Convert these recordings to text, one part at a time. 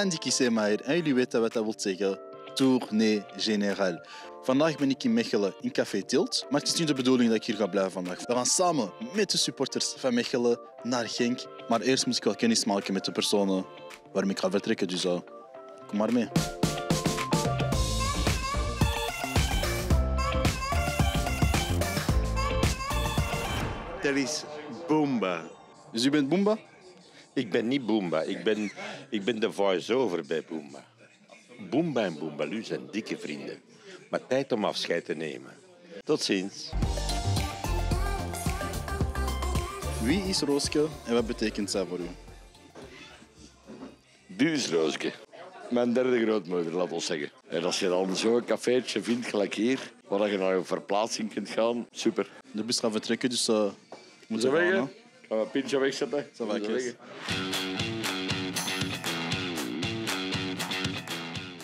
en Dikkie Seemeyer. En jullie weten wat dat wil zeggen. Tournée Générale. Vandaag ben ik in Mechelen in Café Tilt, maar het is niet de bedoeling dat ik hier ga blijven vandaag. We gaan samen met de supporters van Mechelen naar Genk, maar eerst moet ik wel kennis maken met de personen waarmee ik ga vertrekken, dus kom maar mee. Dat is Bumba. Dus u bent Bumba? Ik ben niet Bumba, ik ben de voice-over bij Bumba. Bumba en Boombaloo zijn dikke vrienden. Maar tijd om afscheid te nemen. Tot ziens. Wie is Rooske en wat betekent zij voor u? Die is Rooske. Mijn derde grootmoeder, laat ons zeggen. En als je dan zo'n cafeetje vindt, gelijk hier, waar je naar een verplaatsing kunt gaan, super. De bus gaat vertrekken, dus moeten we gaan. Gaan we een pintje wegzetten? Zal we weg.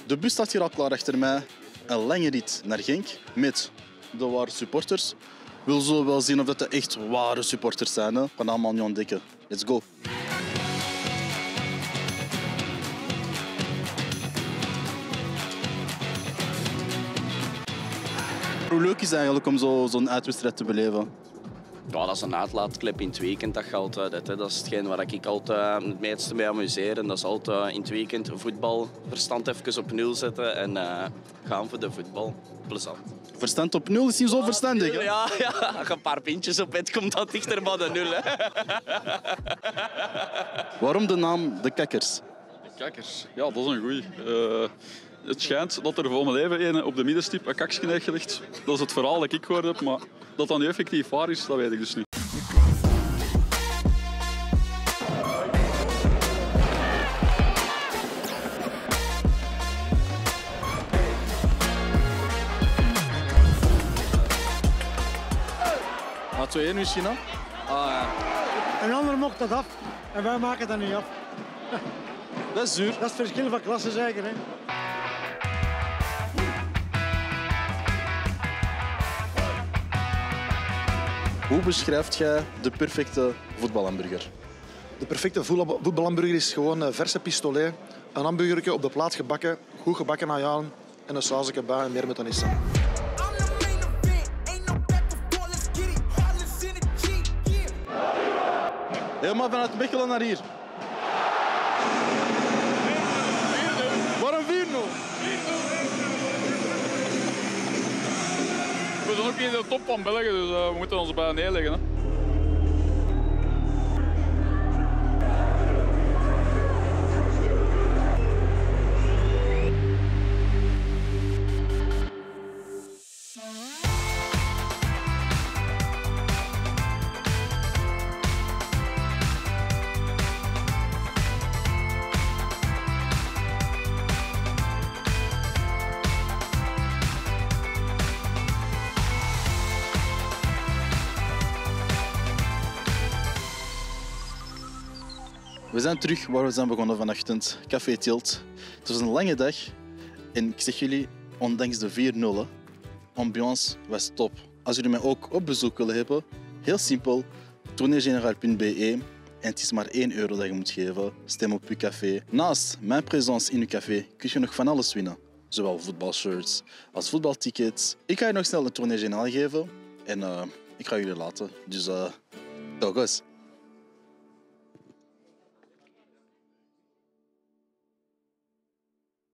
De bus staat hier al klaar achter mij. Een lange rit naar Genk met de ware supporters. Ik wil zo wel zien of dat de echt ware supporters zijn. Hè? Ik kan allemaal niet ontdekken. Let's go. Hoe leuk is het eigenlijk om zo'n uitwedstrijd te beleven? Ja, dat is een uitlaatklep in het weekend, dat je altijd hebt. Dat is hetgeen waar ik altijd het meeste mee amuseer. En dat is altijd in het weekend voetbalverstand even op nul zetten en gaan voor de voetbal. Plezant. Verstand op nul is niet zo verstandig, hè? Ja, ja, als je een paar pintjes op het komt dat dichter bij de nul. Hè. Waarom de naam De Kekkers? De Kekkers? Ja, dat is een goeie. Het schijnt dat er voor mijn leven een op de middenstip een kaksje heeft gelegd. Dat is het verhaal dat ik gehoord heb, maar dat dat nu effectief waar is, dat weet ik dus niet. Maar 2-1 misschien dan? Een ander mocht dat af en wij maken dat niet af. Dat is zuur. Dat is het verschil van klassen zeker, hè? Hoe beschrijft jij de perfecte voetbalhamburger? De perfecte voetbalhamburger is gewoon een verse pistolet, een hamburgertje op de plaat gebakken, goed gebakken aan jaan en een sausje bij en meer met een issa. Helemaal vanuit Mechelen naar hier. We zijn ook in de top van België, dus we moeten ons bijna neerleggen. Hè. We zijn terug waar we zijn begonnen vanochtend, Café Tilt. Het was een lange dag en ik zeg jullie, ondanks de 4-0, ambiance was top. Als jullie mij ook op bezoek willen hebben, heel simpel, tourneegeneraal.be en het is maar €1 dat je moet geven. Stem op je café. Naast mijn présence in je café kun je nog van alles winnen. Zowel voetbalshirts als voetbaltickets. Ik ga je nog snel een Tournée Générale geven en ik ga jullie laten. Dus, tot ziens.